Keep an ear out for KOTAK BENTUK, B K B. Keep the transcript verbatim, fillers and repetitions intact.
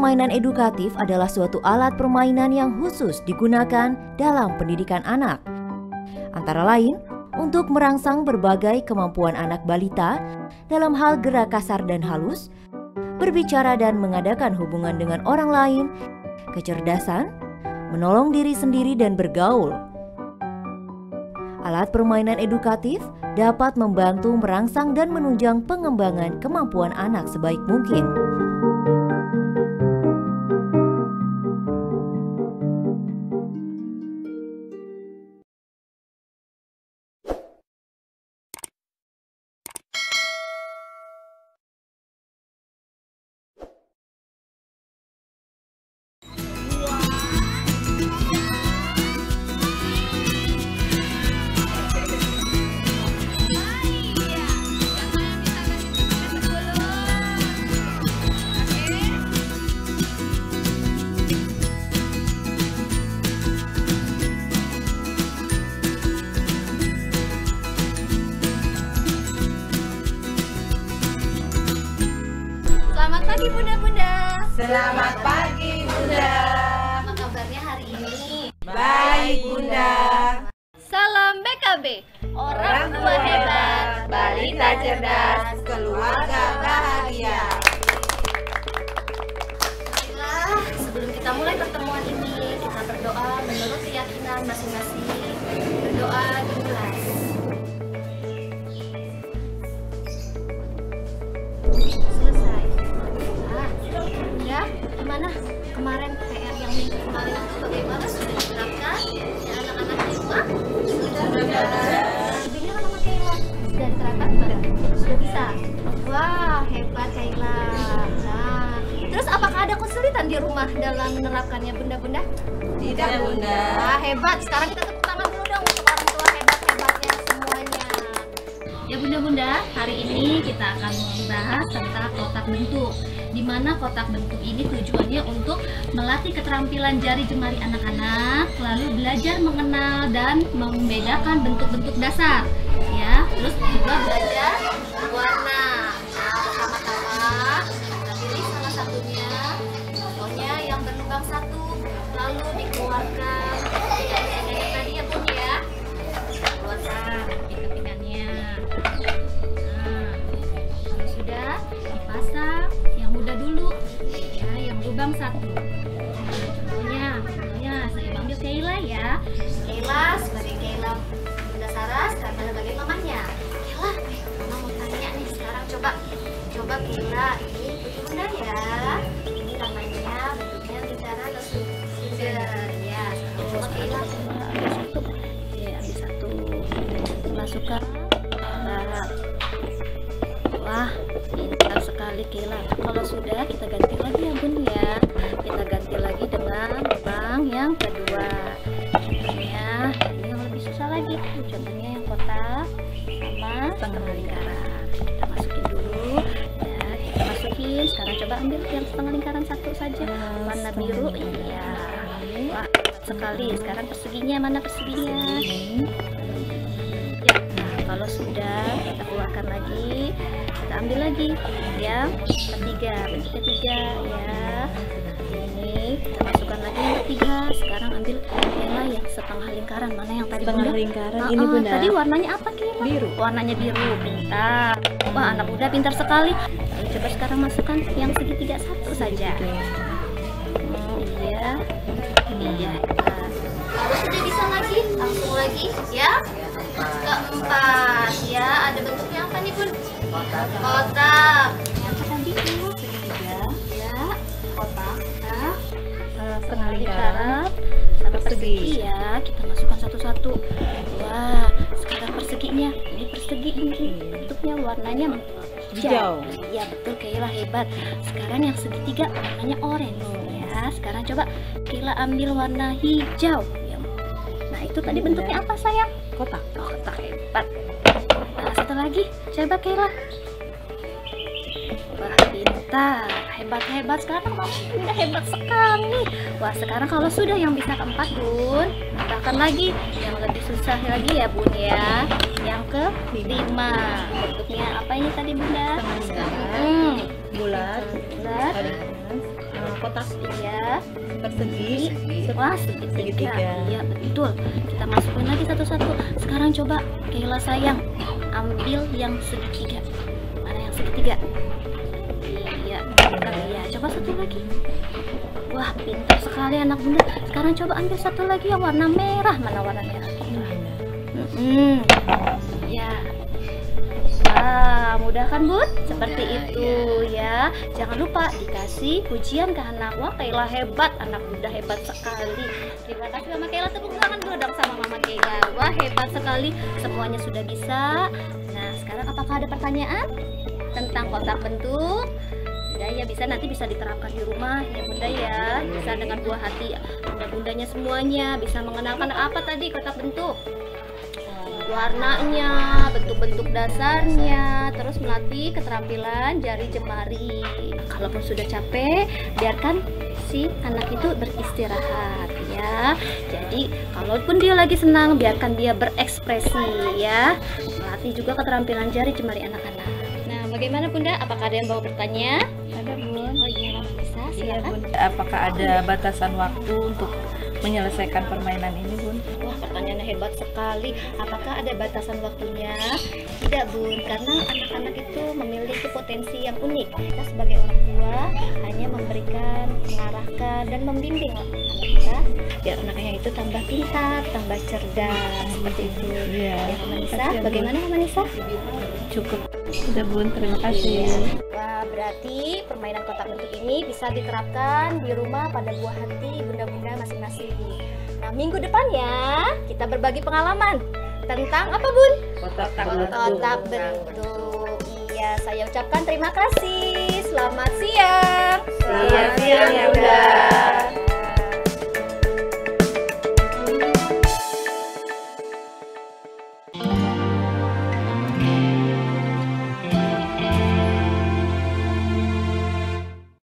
permainan edukatif adalah suatu alat permainan yang khusus digunakan dalam pendidikan anak. Antara lain, untuk merangsang berbagai kemampuan anak balita dalam hal gerak kasar dan halus, berbicara dan mengadakan hubungan dengan orang lain, kecerdasan, menolong diri sendiri dan bergaul. Alat permainan edukatif dapat membantu merangsang dan menunjang pengembangan kemampuan anak sebaik mungkin. Selamat pagi bunda-bunda. Selamat pagi bunda. Apa kabarnya hari ini? Baik bunda. Salam B K B. Orang tua hebat, balita cerdas, keluarga bahagia. Baiklah, sebelum kita mulai pertemuan ini, kita berdoa menurut keyakinan masing-masing. Berdoa dimulai. Selesai. Ya, gimana kemarin P R yang minggu kemarin itu bagaimana, sudah diterapkan ya anak-anak di rumah? Sudah sudah. Bimbingan sama Kayla sudah diterapkan gimana? Sudah bisa. Wah, hebat Kayla. Nah, terus apakah ada kesulitan di rumah dalam menerapkannya bunda-bunda? Tidak bunda. Wah, hebat. Sekarang kita tepuk tangan dulu dong untuk orang tua hebat-hebatnya semuanya. Ya bunda-bunda, hari ini kita akan membahas tentang kotak bentuk. Di mana kotak bentuk ini tujuannya untuk melatih keterampilan jari jemari anak-anak, lalu belajar mengenal dan membedakan bentuk-bentuk dasar, ya. Terus juga belajar warna. Nah, pertama-tama kita pilih salah satunya, contohnya yang berlubang satu, lalu dikeluarkan. Yang tadi ya bun ya, keluarkan kepingannya. Nah, kalau sudah dipasang. Mudah dulu, ya, yang lubang satu. Contohnya, contohnya saya panggil Kayla ya. Kayla sebagai Kayla Bunda Sarah karena sebagai mamanya. Kayla, mama mau tanya nih sekarang, coba, coba Kayla ini bunda ya. Ini namanya bentuknya bicara atau sudah ya. Coba Kayla ambil satu, ya ambil satu, masukkan. Wah, pintar sekali Kayla. Kalau sudah kita ganti lagi ya bun ya. Kita ganti lagi dengan lubang yang kedua. Contohnya ini yang lebih susah lagi. Contohnya yang kotak sama setengah lingkaran. Kita masukin dulu. Ya, kita masukin. Sekarang coba ambil yang setengah lingkaran satu saja. Warna biru. Iya. Wah, sekali. Sekarang perseginya mana perseginya? Ya. Nah, kalau sudah kita keluarkan lagi. Kita ambil lagi yang ketiga, bentuk ketiga ya. Ini kita masukkan lagi yang ketiga. Sekarang ambil Kayla yang setengah lingkaran. Mana yang tadi setengah bunda? Lingkaran. Oh, ini bunda. Tadi warnanya apa Kayla? Biru. Warnanya biru. Pintar. Wah, anak muda pintar sekali. Lalu coba sekarang masukkan yang segitiga satu saja. Hmm, iya. Iya. Kalau sudah bisa lagi, langsung lagi ya. Keempat ya, ada bentuknya apa nih bun? Kotak. Kotak. Yang tadi itu segitiga. Ya. Kotak. Nah, setengah lingkaran. Sama persegi ya. Kita masukkan satu-satu. Wah, sekarang perseginya. Ini persegi ini. Bentuknya warnanya hijau. Iya betul Kayla hebat. Sekarang yang segitiga warnanya orange ya. Sekarang coba Kayla ambil warna hijau. Nah itu tadi bentuknya apa sayang? Kotak. Kotak hebat. Satu lagi, coba Kayla. Wah, pintar, hebat-hebat. Sekarang kamu udah hebat sekali. Wah, sekarang kalau sudah yang bisa keempat bun, tambahkan lagi yang lebih susah lagi ya bun ya. Yang ke lima, bentuknya apa ini tadi bunda? Hmm, bulat, bulat. kotak ya persegi, wah segitiga. Iya betul. Kita masukin lagi satu-satu. Sekarang coba Kayla sayang ambil yang segitiga. Mana yang segitiga? Iya, iya. Coba satu lagi. Wah pintar sekali anak bunda. Sekarang coba ambil satu lagi yang warna merah. Mana warna merah? Hmm, ya. Wah, mudah kan bun? Seperti ya, itu ya. ya Jangan lupa dikasih pujian ke anak. Wah Kayla hebat, anak muda hebat sekali. Terima kasih Mama Kayla, tepuk tangan dulu dong sama Mama Kayla. Wah hebat sekali, semuanya sudah bisa. Nah sekarang apakah ada pertanyaan tentang kotak bentuk? Ya, ya bisa, nanti bisa diterapkan di rumah ya bunda ya. Bisa dengan buah hati bunda-bundanya semuanya. Bisa mengenalkan apa tadi kotak bentuk? Warnanya, bentuk-bentuk dasarnya, terus melatih keterampilan jari jemari. Kalaupun sudah capek, biarkan si anak itu beristirahat ya. Jadi kalaupun dia lagi senang, biarkan dia berekspresi ya. Melatih juga keterampilan jari jemari anak-anak. Nah, bagaimana bunda? Apakah ada yang mau bertanya? Ada bun. Oh iya, bisa silakan. Apakah ada batasan waktu untuk menyelesaikan permainan ini bun? Wah pertanyaannya hebat sekali. Apakah ada batasan waktunya? Tidak bun, karena anak-anak itu memiliki potensi yang unik. Kita sebagai orang tua hanya memberikan, mengarahkan, dan membimbing anak kita biar anaknya itu tambah pintar, tambah cerdas, seperti itu ya. Ya Manisa, bagaimana Manisa? Cukup sudah bun, terima kasih. Wah berarti permainan kotak bentuk ini bisa diterapkan di rumah pada buah hati bunda-bunda masing-masing. Nah, minggu depannya kita berbagi pengalaman tentang apa, Bun? Kotak bentuk. Kotak bentuk. Iya, saya ucapkan terima kasih. Selamat siang. Selamat siang.